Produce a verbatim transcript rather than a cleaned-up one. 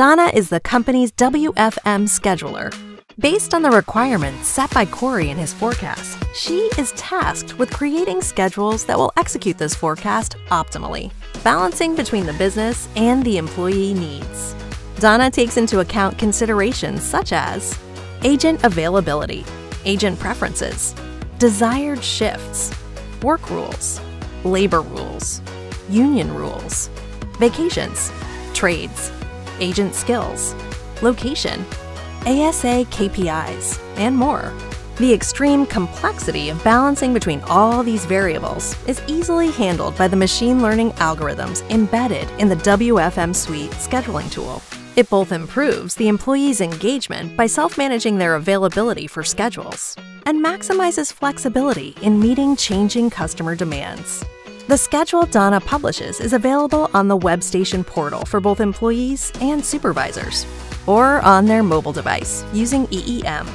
Donna is the company's W F M scheduler. Based on the requirements set by Corey in his forecast, she is tasked with creating schedules that will execute this forecast optimally, balancing between the business and the employee needs. Donna takes into account considerations such as agent availability, agent preferences, desired shifts, work rules, labor rules, union rules, vacations, trades, agent skills, location, A S A K P Is, and more. The extreme complexity of balancing between all these variables is easily handled by the machine learning algorithms embedded in the W F M Suite scheduling tool. It both improves the employees' engagement by self-managing their availability for schedules and maximizes flexibility in meeting changing customer demands. The schedule Donna publishes is available on the WebStation portal for both employees and supervisors, or on their mobile device using E E M.